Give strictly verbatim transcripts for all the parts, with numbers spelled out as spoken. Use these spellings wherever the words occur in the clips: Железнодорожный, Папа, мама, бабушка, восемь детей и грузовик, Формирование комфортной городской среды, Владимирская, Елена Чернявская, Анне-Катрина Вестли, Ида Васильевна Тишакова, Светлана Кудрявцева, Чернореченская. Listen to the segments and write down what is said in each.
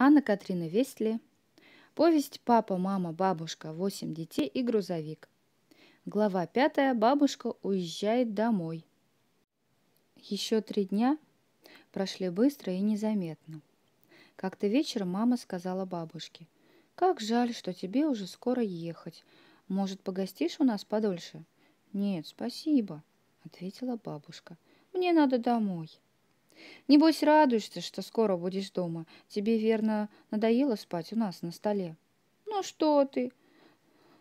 Анне-Катрина Вестли. Повесть «Папа, мама, бабушка, восемь детей и грузовик». Глава пятая. Бабушка уезжает домой. Еще три дня прошли быстро и незаметно. Как-то вечером мама сказала бабушке: «Как жаль, что тебе уже скоро ехать. Может, погостишь у нас подольше?» «Нет, спасибо», — ответила бабушка. «Мне надо домой». «Небось, радуешься, что скоро будешь дома. Тебе, верно, надоело спать у нас на столе?» «Ну что ты?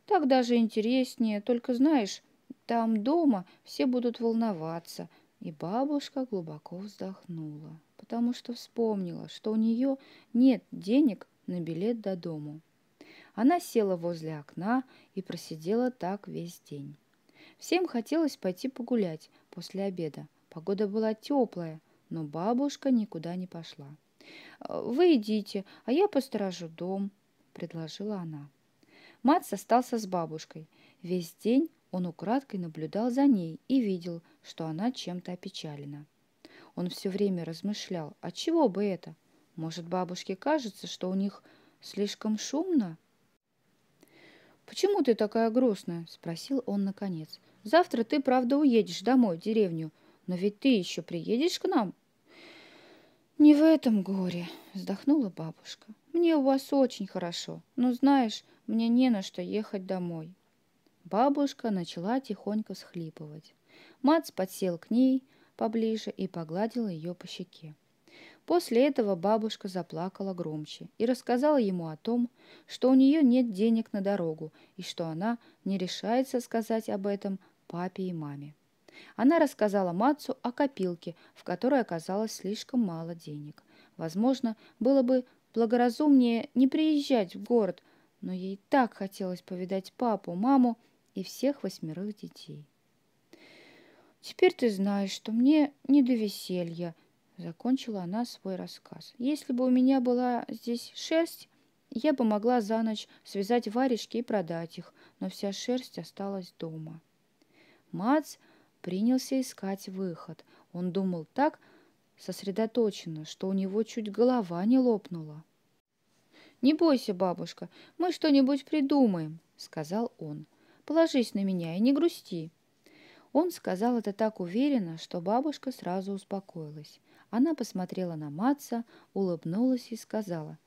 Так даже интереснее. Только, знаешь, там дома все будут волноваться». И бабушка глубоко вздохнула, потому что вспомнила, что у нее нет денег на билет до дома. Она села возле окна и просидела так весь день. Всем хотелось пойти погулять после обеда. Погода была теплая, но бабушка никуда не пошла. «Вы идите, а я посторожу дом», — предложила она. Мац остался с бабушкой. Весь день он украдкой наблюдал за ней и видел, что она чем-то опечалена. Он все время размышлял, отчего бы это? Может, бабушке кажется, что у них слишком шумно? «Почему ты такая грустная?» – спросил он наконец. «Завтра ты, правда, уедешь домой, в деревню, но ведь ты еще приедешь к нам». «Не в этом горе», – вздохнула бабушка. «Мне у вас очень хорошо, но, знаешь, мне не на что ехать домой». Бабушка начала тихонько всхлипывать. Мац подсел к ней поближе и погладил ее по щеке. После этого бабушка заплакала громче и рассказала ему о том, что у нее нет денег на дорогу и что она не решается сказать об этом папе и маме. Она рассказала Мацу о копилке, в которой оказалось слишком мало денег. Возможно, было бы благоразумнее не приезжать в город, но ей так хотелось повидать папу, маму и всех восьмерых детей. «Теперь ты знаешь, что мне не до веселья», — закончила она свой рассказ. «Если бы у меня была здесь шерсть, я бы могла за ночь связать варежки и продать их, но вся шерсть осталась дома». Мац принялся искать выход. Он думал так сосредоточенно, что у него чуть голова не лопнула. «Не бойся, бабушка, мы что-нибудь придумаем», — сказал он. «Положись на меня и не грусти». Он сказал это так уверенно, что бабушка сразу успокоилась. Она посмотрела на Матса, улыбнулась и сказала: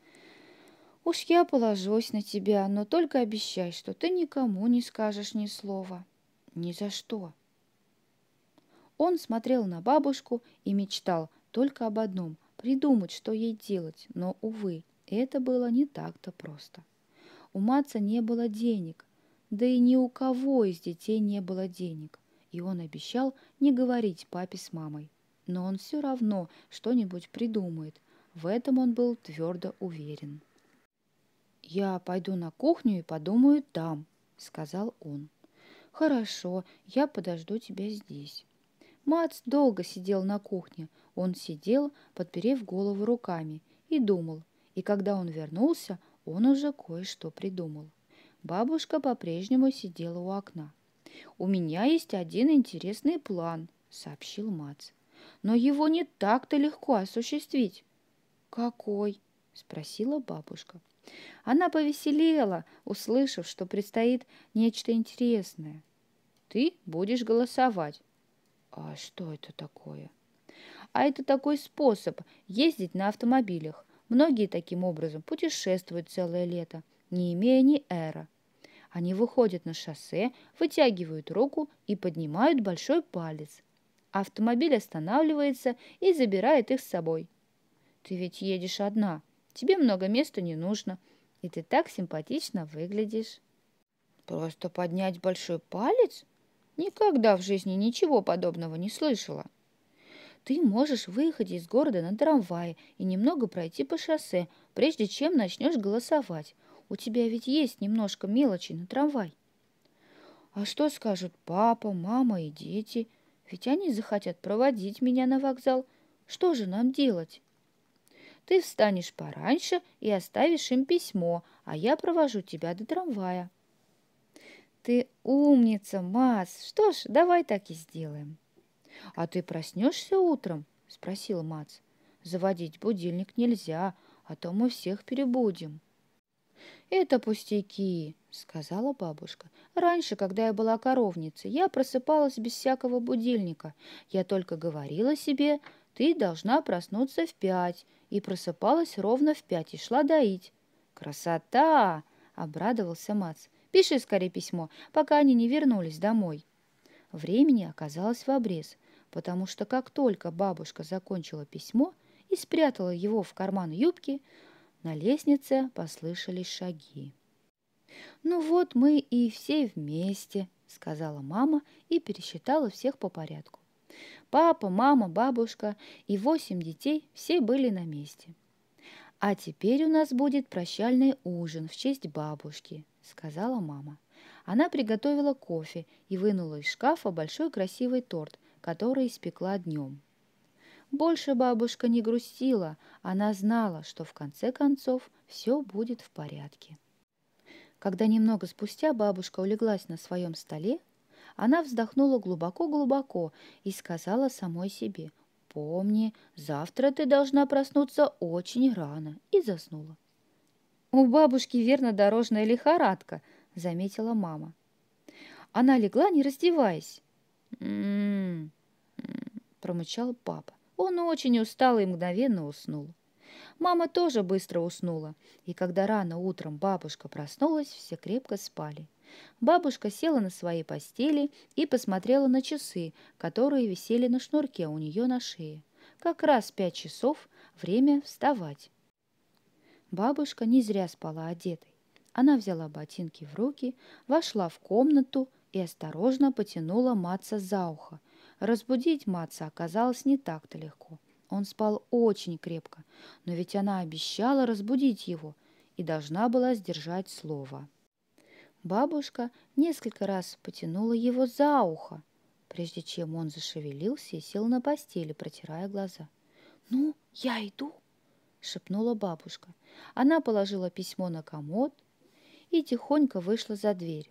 «Уж я положусь на тебя, но только обещай, что ты никому не скажешь ни слова». «Ни за что». Он смотрел на бабушку и мечтал только об одном — придумать, что ей делать, но, увы, это было не так-то просто. У Матса не было денег, да и ни у кого из детей не было денег, и он обещал не говорить папе с мамой. Но он все равно что-нибудь придумает, в этом он был твердо уверен. «Я пойду на кухню и подумаю там», — сказал он. «Хорошо, я подожду тебя здесь». Мац долго сидел на кухне, он сидел, подперев голову руками, и думал. И когда он вернулся, он уже кое-что придумал. Бабушка по-прежнему сидела у окна. «У меня есть один интересный план», — сообщил Мац. «Но его не так-то легко осуществить». «Какой?» — спросила бабушка. Она повеселела, услышав, что предстоит нечто интересное. «Ты будешь голосовать». «А что это такое?» «А это такой способ ездить на автомобилях. Многие таким образом путешествуют целое лето, не имея ни эра. Они выходят на шоссе, вытягивают руку и поднимают большой палец. Автомобиль останавливается и забирает их с собой. Ты ведь едешь одна, тебе много места не нужно, и ты так симпатично выглядишь». «Просто поднять большой палец? Никогда в жизни ничего подобного не слышала». «Ты можешь выехать из города на трамвае и немного пройти по шоссе, прежде чем начнешь голосовать. У тебя ведь есть немножко мелочи на трамвай». «А что скажут папа, мама и дети? Ведь они захотят проводить меня на вокзал. Что же нам делать?» «Ты встанешь пораньше и оставишь им письмо, а я провожу тебя до трамвая». «Ты умница, Мас. Что ж, давай так и сделаем». «А ты проснешься утром?» – спросил Мац. «Заводить будильник нельзя, а то мы всех перебудем». «Это пустяки», — сказала бабушка. «Раньше, когда я была коровницей, я просыпалась без всякого будильника. Я только говорила себе: ты должна проснуться в пять, и просыпалась ровно в пять и шла доить». «Красота!» — обрадовался Мац. «Пиши скорее письмо, пока они не вернулись домой». Времени оказалось вобрез, потому что как только бабушка закончила письмо и спрятала его в карман юбки, на лестнице послышались шаги. «Ну вот мы и все вместе», — сказала мама и пересчитала всех по порядку. Папа, мама, бабушка и восемь детей все были на месте. «А теперь у нас будет прощальный ужин в честь бабушки», — сказала мама. Она приготовила кофе и вынула из шкафа большой красивый торт, который испекла днем. Больше бабушка не грустила, она знала, что в конце концов все будет в порядке. Когда немного спустя бабушка улеглась на своем столе, она вздохнула глубоко-глубоко и сказала самой себе: «Помни, завтра ты должна проснуться очень рано», и заснула. «У бабушки верно дорожная лихорадка», — заметила мама. Она легла, не раздеваясь. «М-м-м», — промычал папа. Он очень устал и мгновенно уснул. Мама тоже быстро уснула, и когда рано утром бабушка проснулась, все крепко спали. Бабушка села на своей постели и посмотрела на часы, которые висели на шнурке у нее на шее. Как раз пять часов, время вставать. Бабушка не зря спала одетой. Она взяла ботинки в руки, вошла в комнату и осторожно потянула Матса за ухо. Разбудить Матса оказалось не так-то легко. Он спал очень крепко, но ведь она обещала разбудить его и должна была сдержать слово. Бабушка несколько раз потянула его за ухо, прежде чем он зашевелился и сел на постели, протирая глаза. «Ну, я иду», — шепнула бабушка. Она положила письмо на комод и тихонько вышла за дверь.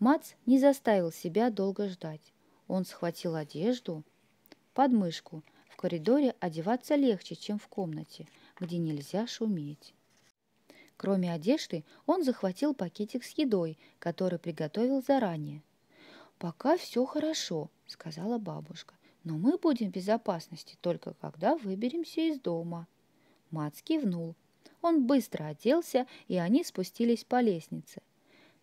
Мац не заставил себя долго ждать. Он схватил одежду под мышку. В коридоре одеваться легче, чем в комнате, где нельзя шуметь. Кроме одежды, он захватил пакетик с едой, который приготовил заранее. «Пока все хорошо», — сказала бабушка, «но мы будем в безопасности только когда выберемся из дома». Мац кивнул. Он быстро оделся, и они спустились по лестнице.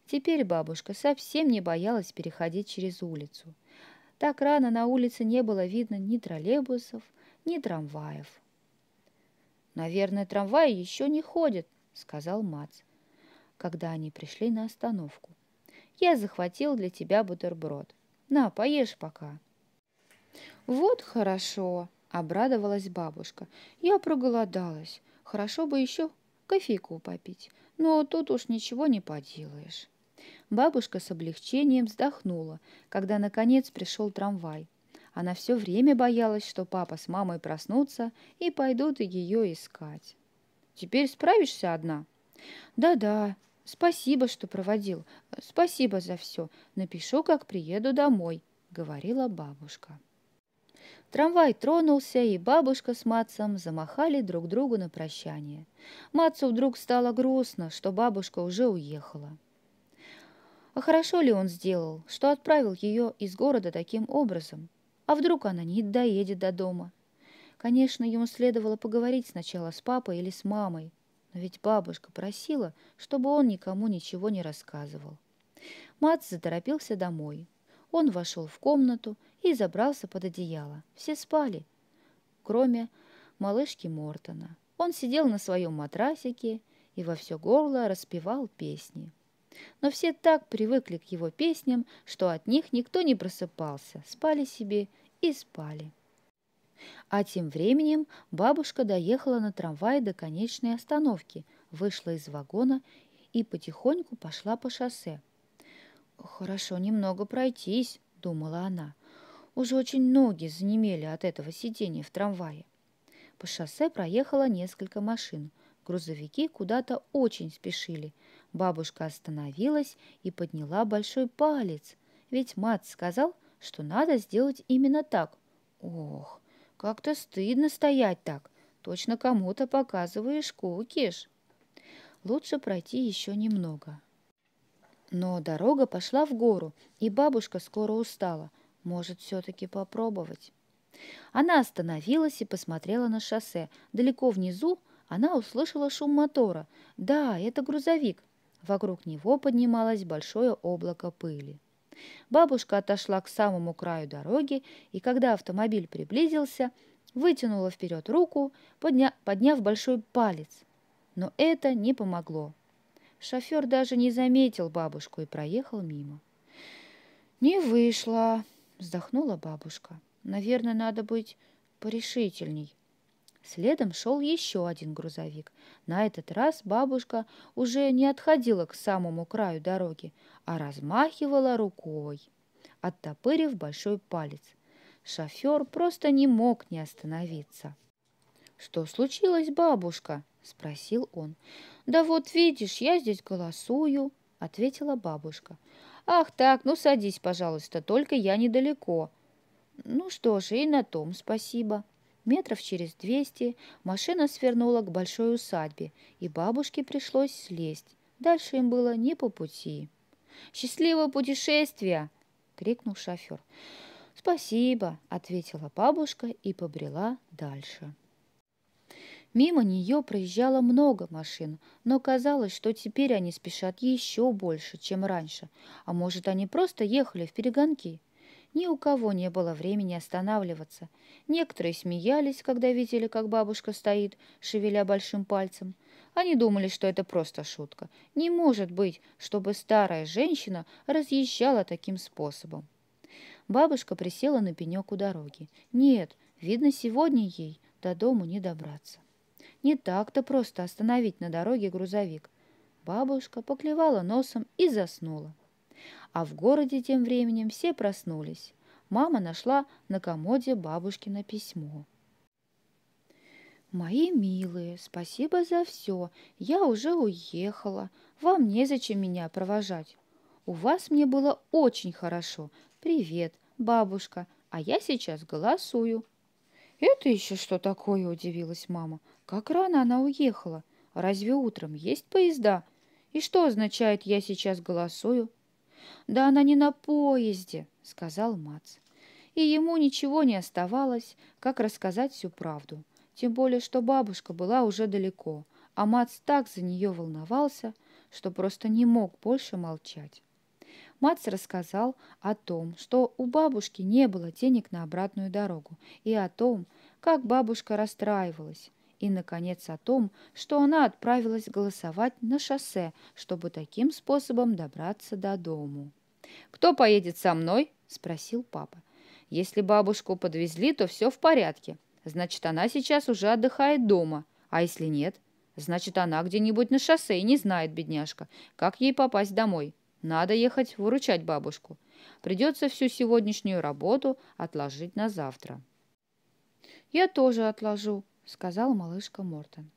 Теперь бабушка совсем не боялась переходить через улицу. Так рано на улице не было видно ни троллейбусов, ни трамваев. «Наверное, трамваи еще не ходят», — сказал Мац, когда они пришли на остановку. «Я захватил для тебя бутерброд. На, поешь пока». «Вот хорошо», — обрадовалась бабушка. «Я проголодалась. Хорошо бы еще кофейку попить, но тут уж ничего не поделаешь». Бабушка с облегчением вздохнула, когда наконец пришел трамвай. Она все время боялась, что папа с мамой проснутся и пойдут ее искать. «Теперь справишься одна?» «Да-да, спасибо, что проводил. Спасибо за все. Напишу, как приеду домой», — говорила бабушка. Трамвай тронулся, и бабушка с Матсом замахали друг другу на прощание. Матсу вдруг стало грустно, что бабушка уже уехала. А хорошо ли он сделал, что отправил ее из города таким образом? А вдруг она не доедет до дома? Конечно, ему следовало поговорить сначала с папой или с мамой, но ведь бабушка просила, чтобы он никому ничего не рассказывал. Мац заторопился домой. Он вошел в комнату и забрался под одеяло. Все спали, кроме малышки Мортона. Он сидел на своем матрасике и во все горло распевал песни. Но все так привыкли к его песням, что от них никто не просыпался, спали себе и спали. А тем временем бабушка доехала на трамвае до конечной остановки, вышла из вагона и потихоньку пошла по шоссе. «Хорошо немного пройтись», — думала она. Уже очень ноги занемели от этого сидения в трамвае. По шоссе проехало несколько машин. Грузовики куда-то очень спешили. Бабушка остановилась и подняла большой палец, ведь Мац сказал, что надо сделать именно так. Ох, как-то стыдно стоять так. Точно кому-то показываешь кукиш. Лучше пройти еще немного. Но дорога пошла в гору, и бабушка скоро устала. Может, все-таки попробовать. Она остановилась и посмотрела на шоссе. Далеко внизу она услышала шум мотора. Да, это грузовик. Вокруг него поднималось большое облако пыли. Бабушка отошла к самому краю дороги, и когда автомобиль приблизился, вытянула вперед руку, подня... подняв большой палец. Но это не помогло. Шофер даже не заметил бабушку и проехал мимо. «Не вышло», — вздохнула бабушка. «Наверное, надо быть порешительней». Следом шел еще один грузовик. На этот раз бабушка уже не отходила к самому краю дороги, а размахивала рукой, оттопырив большой палец. Шофер просто не мог не остановиться. «Что случилось, бабушка?» – спросил он. «Да вот видишь, я здесь голосую», – ответила бабушка. «Ах так, ну садись, пожалуйста, только я недалеко». «Ну что же, и на том спасибо». Метров через двести машина свернула к большой усадьбе, и бабушке пришлось слезть. Дальше им было не по пути. «Счастливого путешествия!» – крикнул шофер. «Спасибо!» – ответила бабушка и побрела дальше. Мимо нее проезжало много машин, но казалось, что теперь они спешат еще больше, чем раньше. А может, они просто ехали вперегонки? Ни у кого не было времени останавливаться. Некоторые смеялись, когда видели, как бабушка стоит, шевеля большим пальцем. Они думали, что это просто шутка. Не может быть, чтобы старая женщина разъезжала таким способом. Бабушка присела на пенек у дороги. Нет, видно, сегодня ей до дому не добраться. Не так-то просто остановить на дороге грузовик. Бабушка поклевала носом и заснула. А в городе тем временем все проснулись. Мама нашла на комоде бабушкино письмо. «Мои милые, спасибо за все. Я уже уехала. Вам незачем меня провожать. У вас мне было очень хорошо. Привет, бабушка. А я сейчас голосую». «Это еще что такое?» – удивилась мама. «Как рано она уехала. Разве утром есть поезда? И что означает «я сейчас голосую»?» «Да она не на поезде», — сказал Мац. И ему ничего не оставалось, как рассказать всю правду. Тем более, что бабушка была уже далеко, а Мац так за нее волновался, что просто не мог больше молчать. Мац рассказал о том, что у бабушки не было денег на обратную дорогу, и о том, как бабушка расстраивалась, и, наконец, о том, что она отправилась голосовать на шоссе, чтобы таким способом добраться до дому. «Кто поедет со мной?» – спросил папа. «Если бабушку подвезли, то все в порядке. Значит, она сейчас уже отдыхает дома. А если нет? Значит, она где-нибудь на шоссе и не знает, бедняжка, как ей попасть домой. Надо ехать выручать бабушку. Придется всю сегодняшнюю работу отложить на завтра». «Я тоже отложу», — сказала малышка Мортон.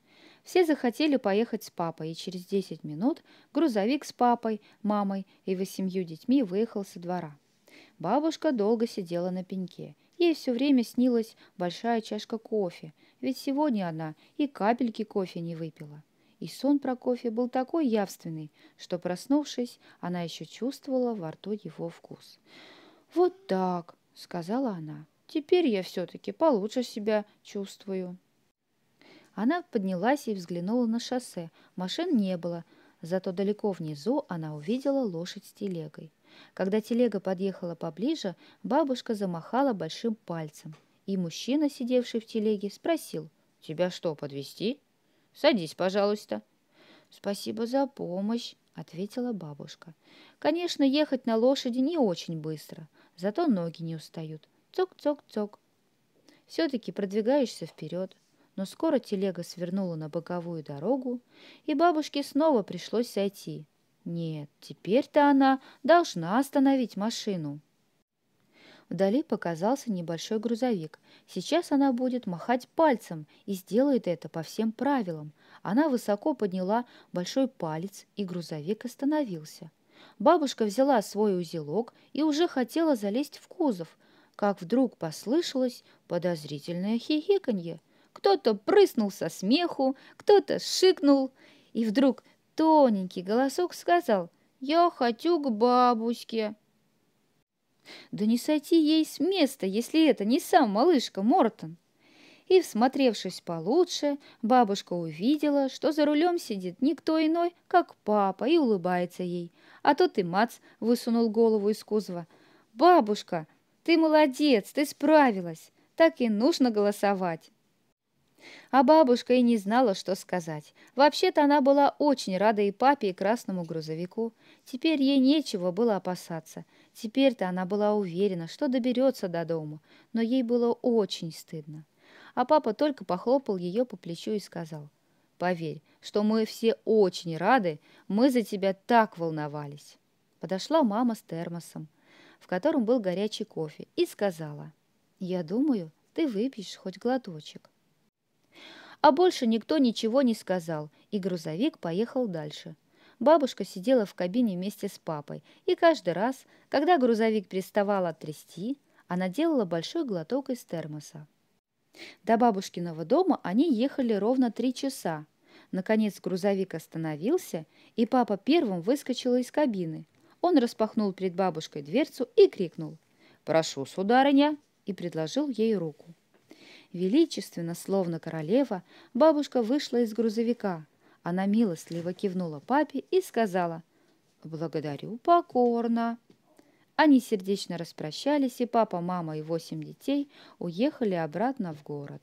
Все захотели поехать с папой, и через десять минут грузовик с папой, мамой и восемью детьми выехал со двора. Бабушка долго сидела на пеньке. Ей все время снилась большая чашка кофе, ведь сегодня она и капельки кофе не выпила. И сон про кофе был такой явственный, что, проснувшись, она еще чувствовала во рту его вкус. «Вот так», — сказала она, — «теперь я все-таки получше себя чувствую». Она поднялась и взглянула на шоссе. Машин не было, зато далеко внизу она увидела лошадь с телегой. Когда телега подъехала поближе, бабушка замахала большим пальцем. И мужчина, сидевший в телеге, спросил: «Тебя что, подвезти? Садись, пожалуйста». «Спасибо за помощь», — ответила бабушка. Конечно, ехать на лошади не очень быстро, зато ноги не устают. Цок-цок-цок. Все-таки продвигаешься вперед. Но скоро телега свернула на боковую дорогу, и бабушке снова пришлось сойти. Нет, теперь-то она должна остановить машину. Вдали показался небольшой грузовик. Сейчас она будет махать пальцем и сделает это по всем правилам. Она высоко подняла большой палец, и грузовик остановился. Бабушка взяла свой узелок и уже хотела залезть в кузов, как вдруг послышалось подозрительное хихиканье. кто-то прыснул со смеху, кто-то шикнул, и вдруг тоненький голосок сказал: «Я хочу к бабушке». Да не сойти ей с места, если это не сам малышка Мортон. И, всмотревшись получше, бабушка увидела, что за рулем сидит никто иной, как папа, и улыбается ей. А тут и Мац высунул голову из кузова. «Бабушка, ты молодец, ты справилась, так и нужно голосовать». А бабушка и не знала, что сказать. Вообще-то она была очень рада и папе, и красному грузовику. Теперь ей нечего было опасаться. Теперь-то она была уверена, что доберется до дома, но ей было очень стыдно. А папа только похлопал ее по плечу и сказал: «Поверь, что мы все очень рады, мы за тебя так волновались». Подошла мама с термосом, в котором был горячий кофе, и сказала: «Я думаю, ты выпьешь хоть глоточек». А больше никто ничего не сказал, и грузовик поехал дальше. Бабушка сидела в кабине вместе с папой, и каждый раз, когда грузовик переставал трясти, она делала большой глоток из термоса. До бабушкиного дома они ехали ровно три часа. Наконец грузовик остановился, и папа первым выскочил из кабины. Он распахнул перед бабушкой дверцу и крикнул: «Прошу, сударыня!» и предложил ей руку. Величественно, словно королева, бабушка вышла из грузовика. Она милостливо кивнула папе и сказала: «Благодарю покорно». Они сердечно распрощались, и папа, мама и восемь детей уехали обратно в город.